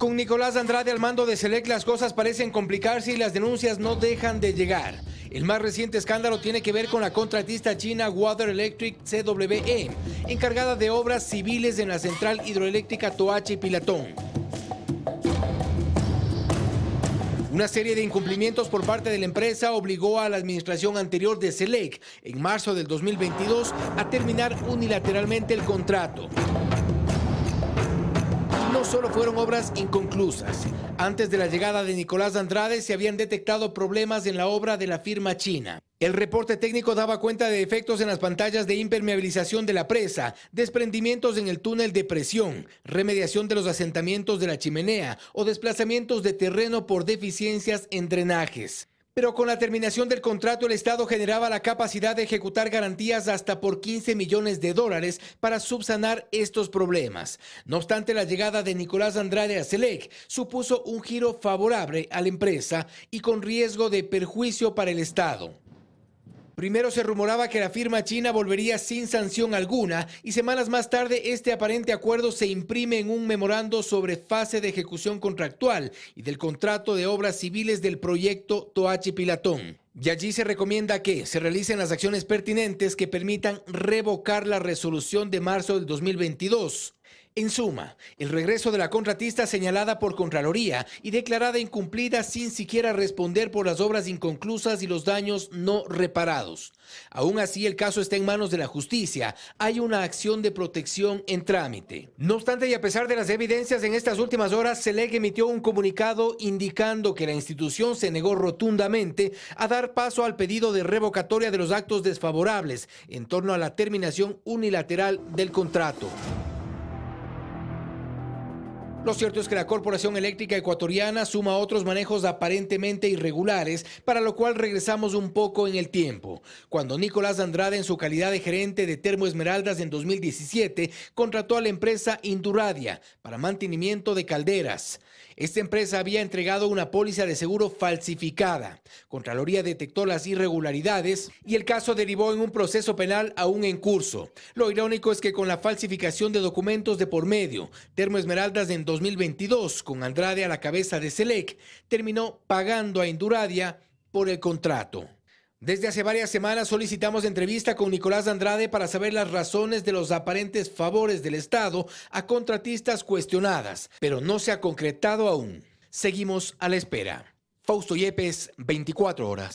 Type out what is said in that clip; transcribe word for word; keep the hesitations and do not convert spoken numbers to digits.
Con Nicolás Andrade al mando de Celec, las cosas parecen complicarse y las denuncias no dejan de llegar. El más reciente escándalo tiene que ver con la contratista china Water Electric C W E, encargada de obras civiles en la central hidroeléctrica Toachi Pilatón. Una serie de incumplimientos por parte de la empresa obligó a la administración anterior de Celec, en marzo del dos mil veintidós, a terminar unilateralmente el contrato. No solo fueron obras inconclusas. Antes de la llegada de Nicolás Andrade se habían detectado problemas en la obra de la firma china. El reporte técnico daba cuenta de defectos en las pantallas de impermeabilización de la presa, desprendimientos en el túnel de presión, remediación de los asentamientos de la chimenea o desplazamientos de terreno por deficiencias en drenajes. Pero con la terminación del contrato, el Estado generaba la capacidad de ejecutar garantías hasta por quince millones de dólares para subsanar estos problemas. No obstante, la llegada de Nicolás Andrade a Celec supuso un giro favorable a la empresa y con riesgo de perjuicio para el Estado. Primero se rumoraba que la firma china volvería sin sanción alguna y semanas más tarde este aparente acuerdo se imprime en un memorando sobre fase de ejecución contractual y del contrato de obras civiles del proyecto Toachi Pilatón. Y allí se recomienda que se realicen las acciones pertinentes que permitan revocar la resolución de marzo del dos mil veintidós. En suma, el regreso de la contratista señalada por Contraloría y declarada incumplida sin siquiera responder por las obras inconclusas y los daños no reparados. Aún así, el caso está en manos de la justicia. Hay una acción de protección en trámite. No obstante, y a pesar de las evidencias en estas últimas horas, Celec emitió un comunicado indicando que la institución se negó rotundamente a dar paso al pedido de revocatoria de los actos desfavorables en torno a la terminación unilateral del contrato. Lo cierto es que la Corporación Eléctrica Ecuatoriana suma otros manejos aparentemente irregulares, para lo cual regresamos un poco en el tiempo, cuando Nicolás Andrade, en su calidad de gerente de Termo Esmeraldas en dos mil diecisiete, contrató a la empresa Induradia para mantenimiento de calderas. Esta empresa había entregado una póliza de seguro falsificada. Contraloría detectó las irregularidades y el caso derivó en un proceso penal aún en curso. Lo irónico es que con la falsificación de documentos de por medio, Termo Esmeraldas en dos mil veintidós, con Andrade a la cabeza de Celec, terminó pagando a Induradia por el contrato. Desde hace varias semanas solicitamos entrevista con Nicolás Andrade para saber las razones de los aparentes favores del Estado a contratistas cuestionadas, pero no se ha concretado aún. Seguimos a la espera. Fausto Yepes, veinticuatro horas.